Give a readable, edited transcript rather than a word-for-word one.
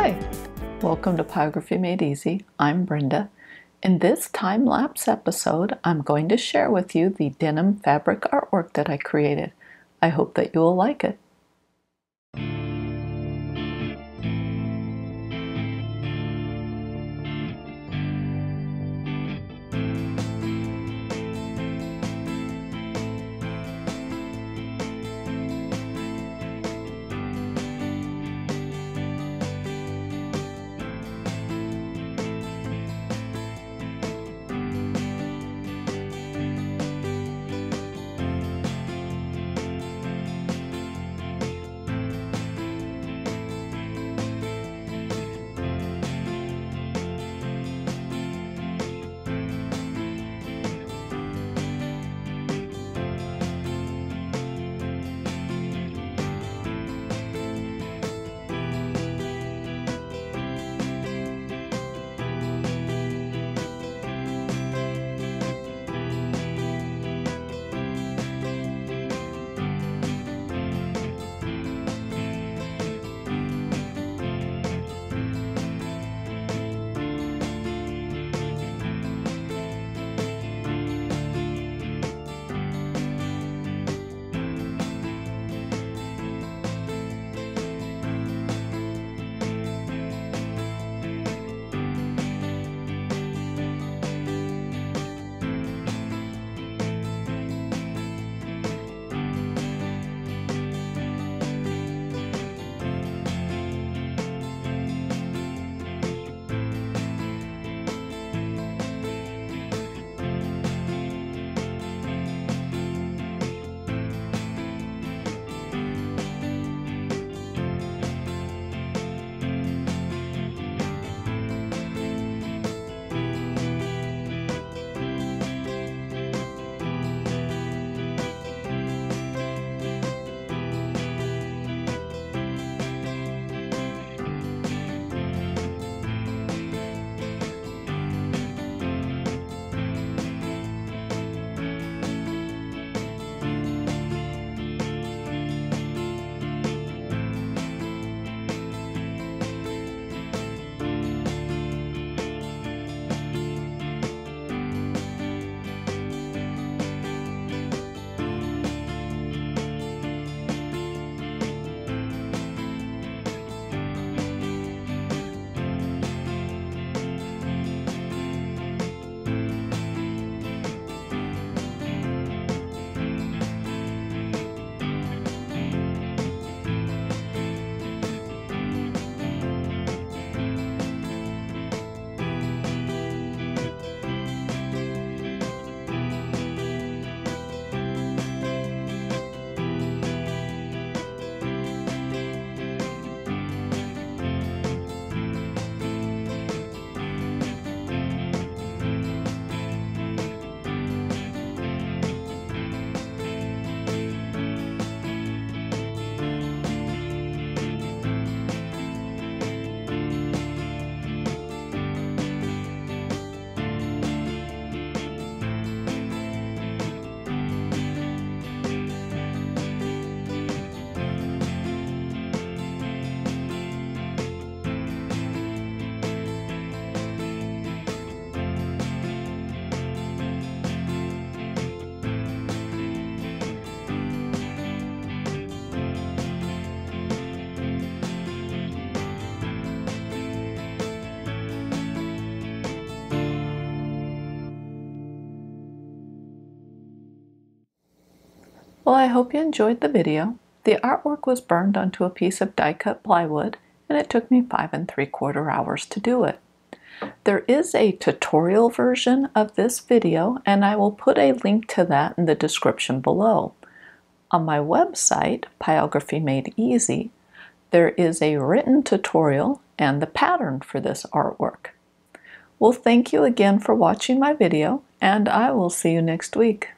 Hi, welcome to Pyrography Made Easy. I'm Brenda. In this time-lapse episode, I'm going to share with you the denim fabric artwork that I created. I hope that you will like it. Well, I hope you enjoyed the video. The artwork was burned onto a piece of die-cut plywood, and it took me 5 3/4 hours to do it. There is a tutorial version of this video, and I will put a link to that in the description below. On my website, Pyrography Made Easy, there is a written tutorial and the pattern for this artwork. Well, thank you again for watching my video, and I will see you next week.